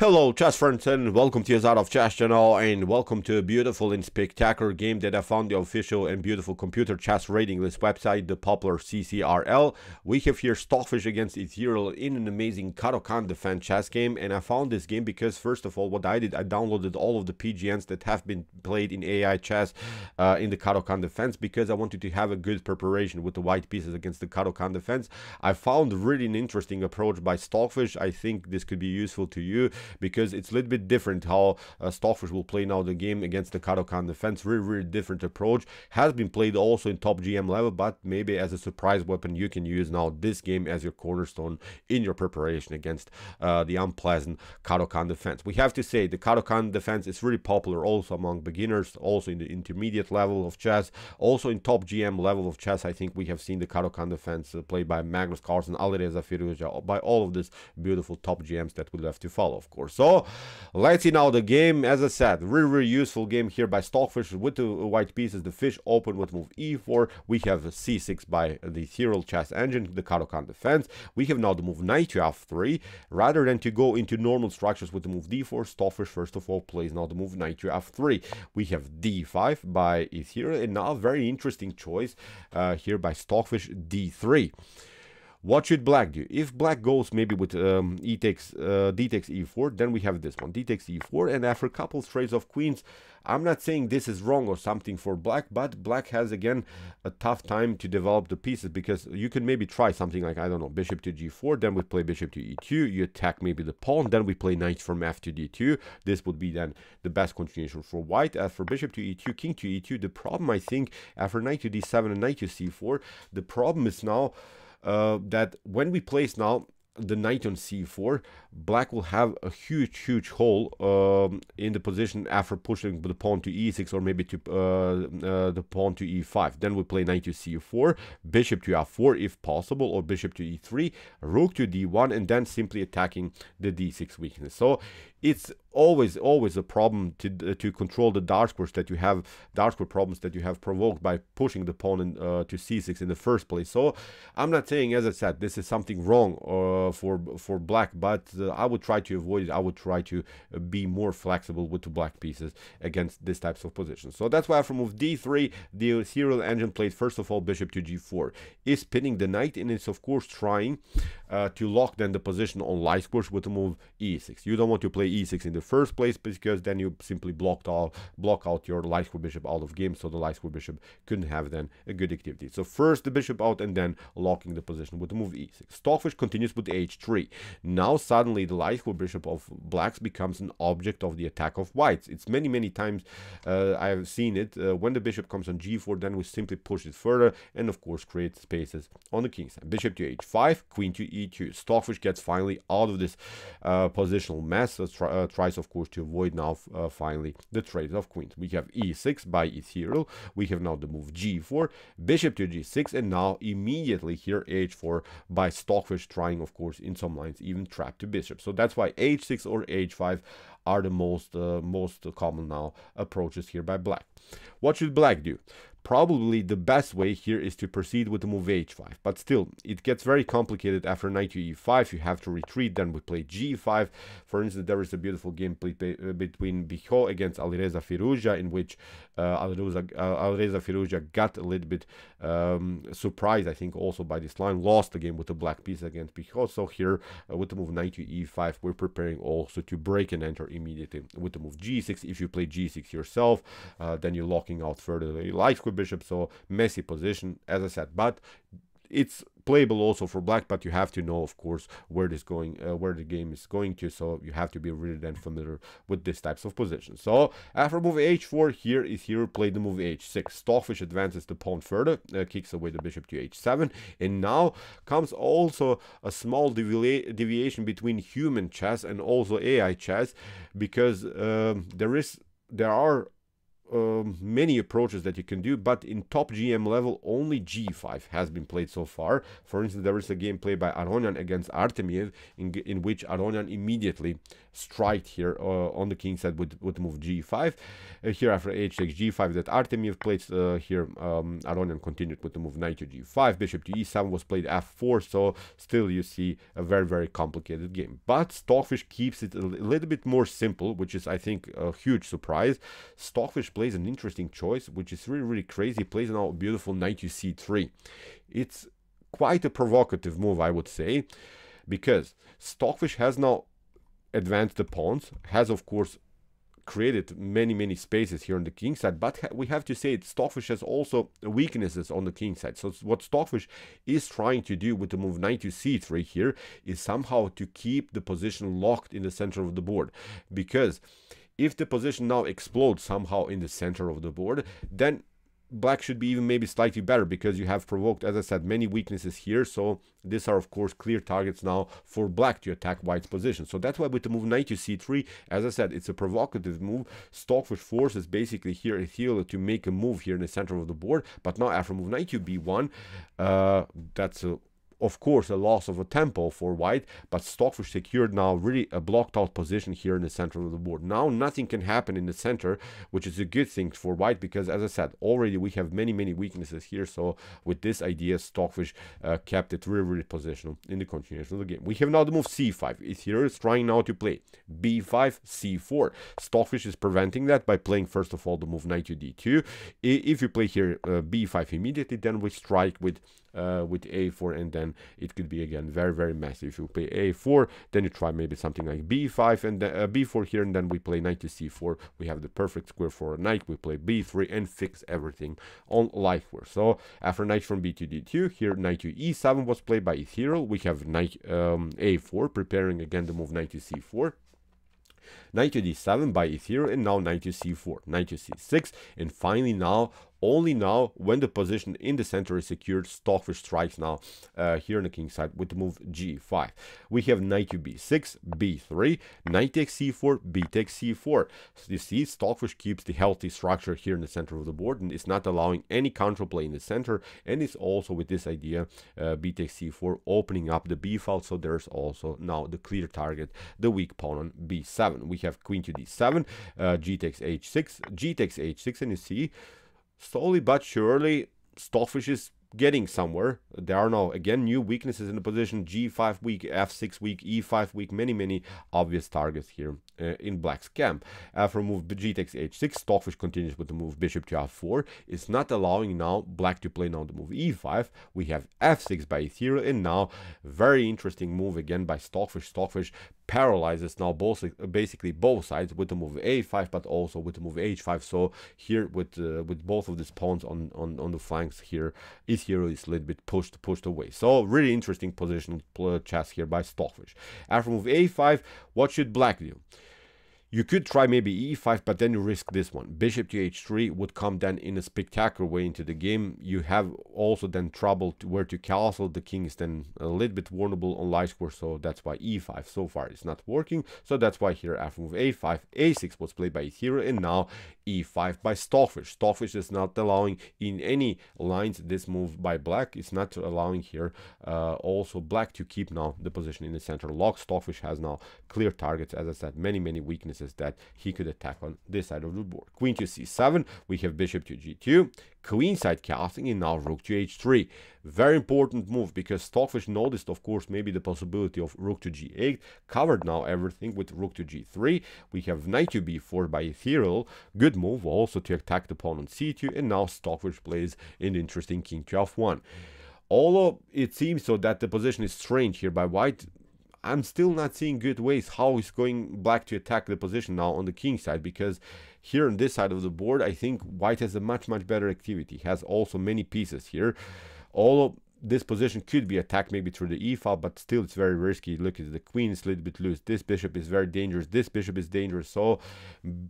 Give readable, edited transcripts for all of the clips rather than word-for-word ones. Hello chess friends, and welcome to Yazar of Chess channel, and welcome to a beautiful and spectacular game that I found the official and beautiful computer chess rating list website, the popular CCRL. We have here Stockfish against Ethereal in an amazing Caro-Kann Defense chess game, and I found this game because, first of all, what I did, I downloaded all of the PGNs that have been played in AI chess in the Caro-Kann Defense, because I wanted to have a good preparation with the white pieces against the Caro-Kann Defense. I found really an interesting approach by Stockfish. I think this could be useful to you, because it's a little bit different how Stockfish will play now the game against the Caro-Kann Defense. Really different approach. Has been played also in top GM level, but maybe as a surprise weapon you can use now this game as your cornerstone in your preparation against the unpleasant Caro-Kann Defense. We have to say the Caro-Kann Defense is really popular also among beginners, also in the intermediate level of chess, also in top GM level of chess. I think we have seen the Caro-Kann Defense played by Magnus Carlsen, Alireza Firouzja, by all of these beautiful top GMs that we have to follow, of course. So let's see now the game. As I said, really useful game here by Stockfish with the white pieces. The fish open with move e4. We have a c6 by the Ethereal chess engine, the Caro-Kann Defense. We have now the move knight to f3. Rather than to go into normal structures with the move d4, Stockfish first of all plays now the move knight to f3. We have d5 by Ethereal, and now very interesting choice here by Stockfish, d3. What should black do? If black goes maybe with d takes e4, then we have this one, d takes e4, and after a couple straights of queens, I'm not saying this is wrong or something for black, but black has again a tough time to develop the pieces, because you can maybe try something like, I don't know, bishop to g4, then we play bishop to e2, you attack maybe the pawn, then we play knight from f to d2. This would be then the best continuation for white. As for bishop to e2, king to e2, the problem I think after knight to d7 and knight to c4, the problem is now that when we place now the knight on c4, black will have a huge hole in the position after pushing the pawn to e6, or maybe to the pawn to e5. Then we play knight to c4, bishop to f4 if possible, or bishop to e3, rook to d1, and then simply attacking the d6 weakness. So it's always a problem to control the dark squares that you have, dark square problems that you have provoked by pushing the pawn in, to c6 in the first place. So I'm not saying, as I said, this is something wrong for black, but I would try to avoid it. I would try to be more flexible with the black pieces against these types of positions. So that's why after move d3, the Ethereal engine played first of all bishop to g4, is pinning the knight, and it's of course trying to lock then the position on light squares with the move e6. You don't want to play e6 in the first place, because then you simply block out your light square bishop out of game, so the light square bishop couldn't have then a good activity. So first the bishop out, and then locking the position with the move e6. Stockfish continues with h3. Now suddenly the light square bishop of blacks becomes an object of the attack of whites. It's many times I have seen it. When the bishop comes on g4, then we simply push it further, and of course create spaces on the king's side. Bishop to h5, queen to e2. Stockfish gets finally out of this positional mess. So tries of course to avoid now finally the trade of queens. We have e6 by Ethereal. We have now the move g4, bishop to g6, and now immediately here h4 by Stockfish, trying of course in some lines even trap to bishop. So that's why h6 or h5 are the most common now approaches here by black. What should black do? Probably the best way here is to proceed with the move h5, but still it gets very complicated after knight to e5. You have to retreat, then we play g5. For instance, there is a beautiful game played between Bihor against Alireza Firouzja, in which Alireza Firouzja got a little bit surprised, I think, also by this line, lost the game with the black piece against Pichot. So here with the move knight to e5, we're preparing also to break and enter immediately with the move g6. If you play g6 yourself, then you're locking out further the light square bishop, so messy position, as I said, but it's playable also for black. But you have to know, of course, where this going, where the game is going to, so you have to be really then familiar with these types of positions. So after move h4, here Ethereal played the move h6. Stockfish advances the pawn further, kicks away the bishop to h7, and now comes also a small deviation between human chess and also AI chess, because there are many approaches that you can do, but in top GM level only g5 has been played so far. For instance, there is a game played by Aronian against Artemiev, in which Aronian immediately strike here on the king side would move g5. Here after h takes g5 that Artemiev played here, Aronian continued with the move knight to g5, bishop to e7 was played f4, so still you see a very, very complicated game. But Stockfish keeps it a little bit more simple, which is I think a huge surprise. Stockfish plays an interesting choice, which is really, really crazy. He plays now a beautiful knight to c3. It's quite a provocative move, I would say, because Stockfish has now advanced the pawns, has of course created many, many spaces here on the king side, but we have to say Stockfish has also weaknesses on the king side. So what Stockfish is trying to do with the move knight to c3 here is somehow to keep the position locked in the center of the board, because if the position now explodes somehow in the center of the board, then black should be even maybe slightly better, because you have provoked, as I said, many weaknesses here. So these are of course clear targets now for black to attack white's position. So that's why with the move knight to c3, as I said, it's a provocative move. Stockfish forces basically here Ethereal to make a move here in the center of the board, but now after move knight to b1, that's of course a loss of a tempo for white, but Stockfish secured now really a blocked out position here in the center of the board. Now nothing can happen in the center, which is a good thing for white, because as I said, already we have many, many weaknesses here. So with this idea, Stockfish kept it really, really positional in the continuation of the game. We have now the move c5. Ethereal is trying now to play b5, c4. Stockfish is preventing that by playing first of all the move knight to d2. If you play here b5 immediately, then we strike with a4, and then it could be again very, very messy. If you play a4, then you try maybe something like b5 and b4 here, and then we play knight to c4. We have the perfect square for a knight. We play b3 and fix everything on Lightware. So after knight from b to d2, here knight to e7 was played by Ethereal. We have knight a4, preparing again the move knight to c4. Knight to d7 by Ethereal, and now knight to c4, knight to c6, and finally now, only now, when the position in the center is secured, Stockfish strikes now here on the king side with the move g5. We have knight to b6, b3, knight takes c4, b takes c4. So you see, Stockfish keeps the healthy structure here in the center of the board, and is not allowing any counterplay in the center, and it's also with this idea, b takes c4, opening up the b file, so there's also now the clear target, the weak pawn on b7. We have queen to d7, g takes h6, g takes h6, and you see, slowly but surely, Stockfish is getting somewhere. There are now again new weaknesses in the position, g5 weak, f6 weak, e5 weak, many, many obvious targets here in black's camp. After move g takes h6, Stockfish continues with the move bishop to f4. It's not allowing now black to play now the move e5. We have f6 by Ethereal, and now very interesting move again by Stockfish. Stockfish paralyzes now both, basically both sides with the move a5, but also with the move h5. So here with both of these pawns on the flanks here, Ethereal is a little bit pushed away. So really interesting positional chess here by Stockfish. After move a5, what should black do? You could try maybe e5, but then you risk this one. Bishop to h3 would come then in a spectacular way into the game. You have also then trouble to where to castle. The king is then a little bit vulnerable on light square, so that's why e5 so far is not working. So that's why here after move a5, a6 was played by Ethereal, and now e5 by Stockfish. Stockfish is not allowing in any lines this move by black. It's not allowing here also black to keep now the position in the center locked. Stockfish has now clear targets, as I said, many, many weaknesses that he could attack on this side of the board. Queen to c7, we have bishop to g2, queenside castling, and now rook to h3. Very important move, because Stockfish noticed of course maybe the possibility of rook to g8, covered now everything with rook to g3. We have knight to b4 by Ethereal, good move also to attack the pawn on c2, and now Stockfish plays an interesting king to f1. Although it seems so that the position is strange here by white, I'm still not seeing good ways how is going black to attack the position now on the king side, because here on this side of the board, I think white has a much, much better activity, has also many pieces here. Although this position could be attacked maybe through the e-file, but still it's very risky. Look at the queen, it's a little bit loose. This bishop is very dangerous. This bishop is dangerous. So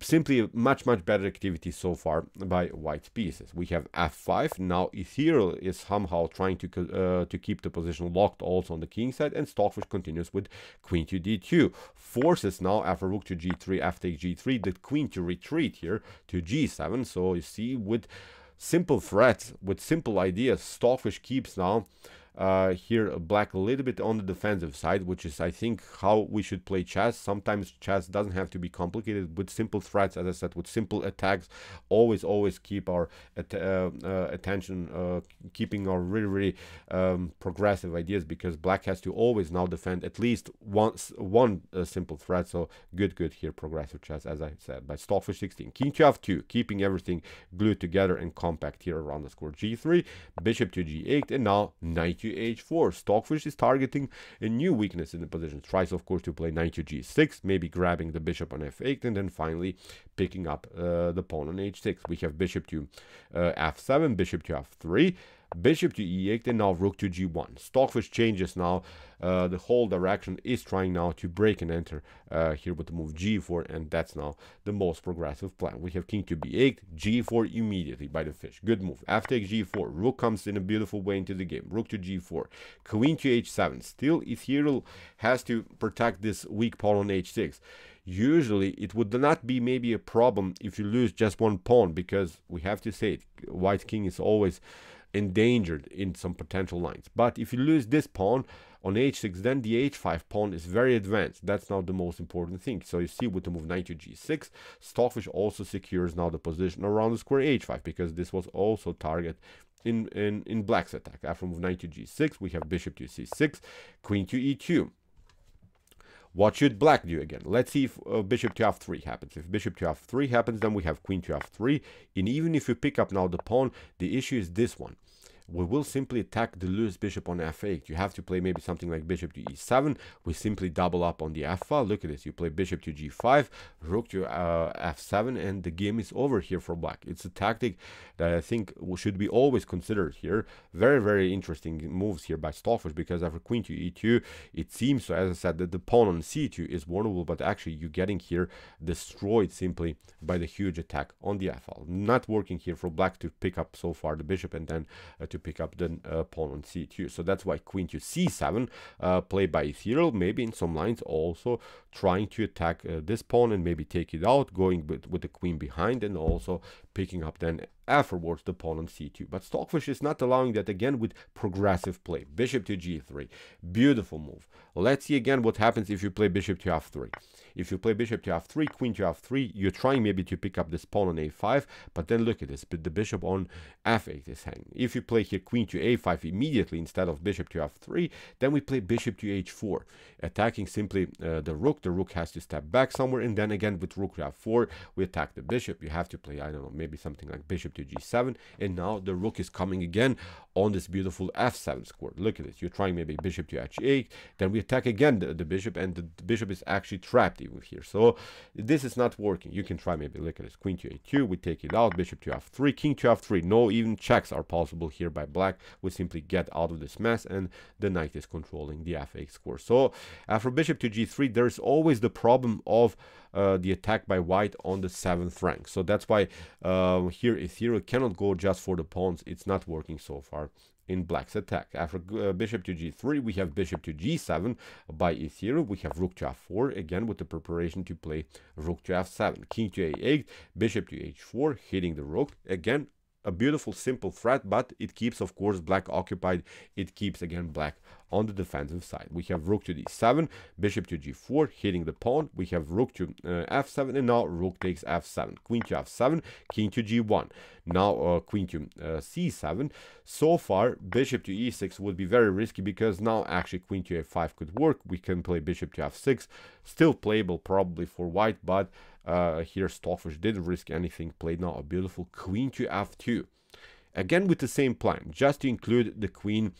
simply a much, much better activity so far by white's pieces. We have f5. Now Ethereal is somehow trying to keep the position locked also on the king side, and Stockfish continues with queen to d2. Forces now after rook to g3, f takes g3, the queen to retreat here to g7. So you see, with simple threats, with simple ideas, Stockfish keeps now here black a little bit on the defensive side, which is I think how we should play chess. Sometimes chess doesn't have to be complicated, with simple threats, as I said, with simple attacks. Always keep our attention, keeping our really progressive ideas, because black has to always now defend at least one simple threat. So good here, progressive chess, as I said, by Stockfish 16. King to f2, keeping everything glued together and compact here around the square. g3, bishop to g8, and now knight to h4. Stockfish is targeting a new weakness in the position. Tries, of course, to play knight to g6, maybe grabbing the bishop on f8, and then finally picking up the pawn on h6. We have bishop to f7, bishop to f3, bishop to e8, and now rook to g1. Stockfish changes now the whole direction, is trying now to break and enter here with the move g4, and that's now the most progressive plan. We have king to b8, g4 immediately by the fish. Good move. F takes g4, rook comes in a beautiful way into the game. Rook to g4, queen to h7. Still Ethereal has to protect this weak pawn on h6. Usually it would not be maybe a problem if you lose just one pawn, because we have to say it, white king is always endangered in some potential lines. But if you lose this pawn on h6, then the h5 pawn is very advanced. That's now the most important thing. So you see, with the move knight to g6, Stockfish also secures now the position around the square h5, because this was also target in black's attack. After move knight to g6, we have bishop to c6, queen to e2. What should black do again? Let's see if bishop to f3 happens. If bishop to f3 happens, then we have queen to f3. And even if you pick up now the pawn, the issue is this one. We will simply attack the loose bishop on f8. You have to play maybe something like bishop to e7. We simply double up on the f file. Look at this. You play bishop to g5, rook to f7, and the game is over here for black. It's a tactic that I think should be always considered here. Very interesting moves here by Stockfish, because after queen to e2, it seems, so as I said, that the pawn on c2 is vulnerable, but actually you're getting here destroyed simply by the huge attack on the f file. Not working here for black to pick up so far the bishop and then to pick up the pawn on c2. So that's why queen to c7, played by Ethereal, maybe in some lines also trying to attack this pawn and maybe take it out, going with the queen behind and also picking up then afterwards the pawn on c2. But Stockfish is not allowing that again with progressive play. Bishop to g3, beautiful move. Let's see again what happens if you play bishop to f3. If you play bishop to f3, queen to f3, you're trying maybe to pick up this pawn on a5, but then look at this, but the bishop on f8 is hanging. If you play here queen to a5 immediately instead of bishop to f3, then we play bishop to h4, attacking simply the rook. The rook has to step back somewhere, and then again with rook to f4, we attack the bishop. You have to play, I don't know, maybe something like bishop to g7, and now the rook is coming again on this beautiful f7 square. Look at this, you're trying maybe bishop to h8, then we attack again the bishop, and the bishop is actually trapped even here. So this is not working. You can try maybe, look at this, queen to a2, we take it out, bishop to f3, king to f3. No even checks are possible here by black. We simply get out of this mess, and the knight is controlling the f8 square. So after bishop to g3, there's always the problem of the attack by white on the 7th rank. So that's why here Ethereal cannot go just for the pawns. It's not working so far in black's attack. After bishop to g3, we have bishop to g7 by Ethereal. We have rook to f4, again with the preparation to play rook to f7. King to a8, bishop to h4, hitting the rook. Again, a beautiful simple threat, but it keeps, of course, black occupied. It keeps, again, black on the defensive side. We have rook to d7, bishop to g4, hitting the pawn. We have rook to f7, and now rook takes f7, queen to f7, king to g1, now queen to c7. So far, bishop to e6 would be very risky, because now actually queen to a5 could work. We can play bishop to f6, still playable probably for white, but here Stockfish didn't risk anything, played now a beautiful queen to f2. Again with the same plan, just to include the queen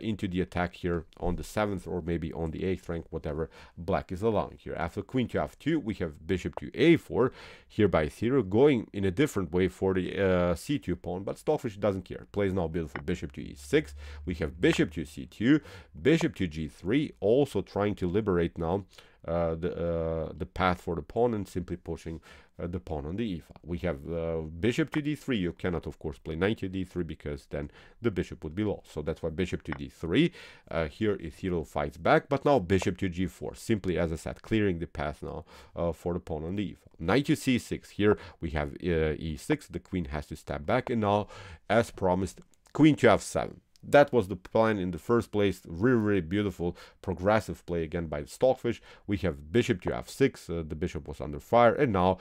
into the attack here on the 7th or maybe on the 8th rank, whatever black is allowing here. After queen to f2, we have bishop to a4 here by Ethereal, going in a different way for the c2 pawn, but Stockfish doesn't care. Plays now beautiful bishop to e6. We have bishop to c2, bishop to g3, also trying to liberate now the path for the pawn and simply pushing the pawn on the e file. We have bishop to d3. You cannot, of course, play knight to d3, because then the bishop would be lost. So that's why bishop to d3. Here Ethereal fights back, but now bishop to g4. Simply, as I said, clearing the path now for the pawn on the e file. Knight to c6. Here we have e6. The queen has to step back, and now, as promised, queen to f7. That was the plan in the first place. Really, really beautiful progressive play again by Stockfish. We have bishop to f6, the bishop was under fire, and now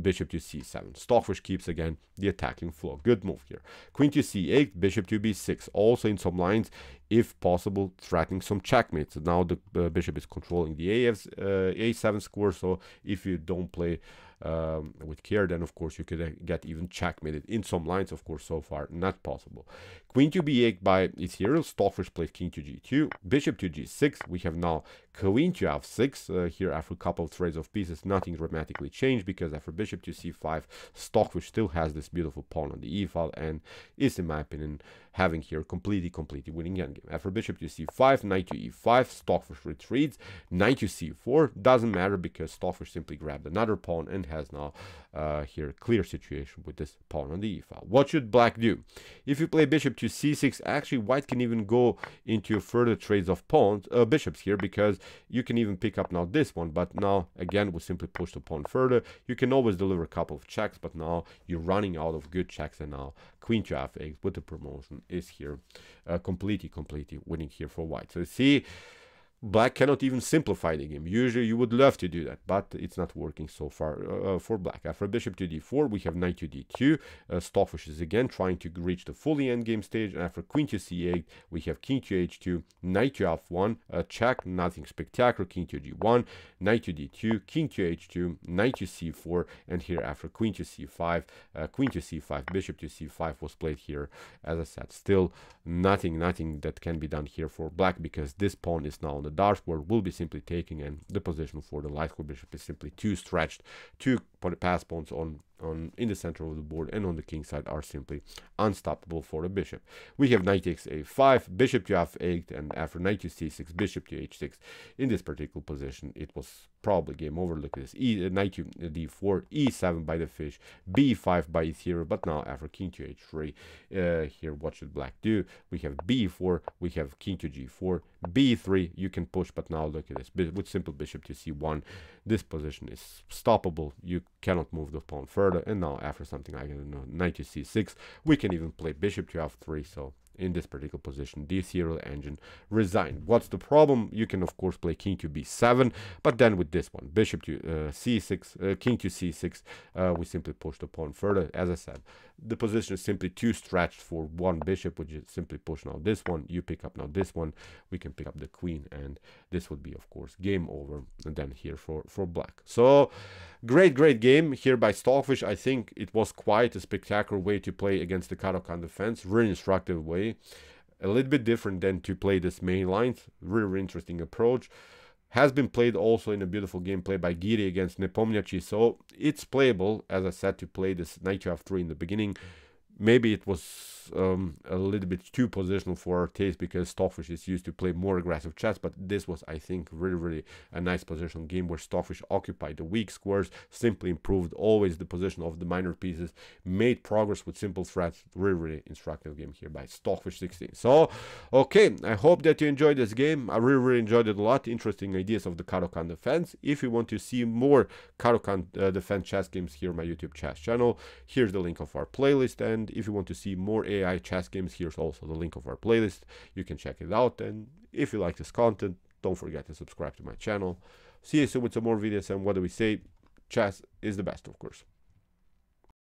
bishop to c7. Stockfish keeps again the attacking flow. Good move here. Queen to c8, bishop to b6. Also in some lines, if possible, threatening some checkmates. Now the bishop is controlling the a7 square, so if you don't play with care, then of course you could get even checkmated in some lines. Of course, so far not possible. Queen to b8 by Ethereal. Stockfish plays king to g2, bishop to g6. We have now queen to f6. Here, after a couple of trades of pieces, nothing dramatically changed, because after bishop to c5, Stockfish still has this beautiful pawn on the e file and is, in my opinion, having here completely winning endgame. After bishop to c5, knight to e5, Stockfish retreats, knight to c4. Doesn't matter, because Stockfish simply grabbed another pawn and has now here clear situation with this pawn on the e file. What should black do? If you play bishop to c6, actually white can even go into further trades of pawns, bishops here, because you can even pick up now this one, but now again we simply push the pawn further. You can always deliver a couple of checks, but now you're running out of good checks, and now queen to f8 with the promotion is here completely winning here for white. So you see, black cannot even simplify the game. Usually you would love to do that, but it's not working so far for black. After bishop to d4, we have knight to d2. Stockfish is again trying to reach the fully endgame stage. And after queen to c8, we have king to h2, knight to f1, check, nothing spectacular, king to g1, knight to d2, king to h2, knight to c4, and here after queen to c5, bishop to c5 was played here. As I said, still nothing that can be done here for black, because this pawn is now on the dark square, will be simply taking, and the position for the light square bishop is simply too stretched. Two pass pawns in the center of the board and on the king side are simply unstoppable for the bishop. We have knight takes a5, bishop to f8, and after knight to c6, bishop to h6. In this particular position, it was probably game over. Look at this, knight to d4, e7 by the fish, b5 by Ethereal, but now after king to h3, here what should black do? We have b4, we have king to g4, b3, you can push, but now look at this, with simple bishop to c1, this position is stoppable. You cannot move the pawn further, and now after something like knight to c6, we can even play bishop to f3. So in this particular position, the serial engine resigned. What's the problem? You can of course play king to b7, but then with this one, bishop to c6, king to c6, we simply push the pawn further. As I said, the position is simply too stretched for one bishop, which is simply push now this one, you pick up now this one, we can pick up the queen, and this would be of course game over, and then here for black. So great game here by Stockfish. I think it was quite a spectacular way to play against the Caro-Kann defense. Really instructive way, a little bit different than to play this main line. Really interesting approach. Has been played also in a beautiful gameplay by Giri against Nepomniachtchi, so it's playable. As I said, to play this knight to f3 in the beginning, maybe it was a little bit too positional for our taste, because Stockfish is used to play more aggressive chess, but this was, I think, really a nice positional game where Stockfish occupied the weak squares, simply improved always the position of the minor pieces, made progress with simple threats. Really instructive game here by Stockfish 16. So, okay, I hope that you enjoyed this game. I really enjoyed it a lot. Interesting ideas of the Caro-Kann defense. If you want to see more Caro-Kann defense chess games, here on my YouTube chess channel, here's the link of our playlist. And if you want to see more AI chess games, here's also the link of our playlist. You can check it out. And if you like this content, don't forget to subscribe to my channel. See you soon with some more videos. And what do we say? Chess is the best, of course.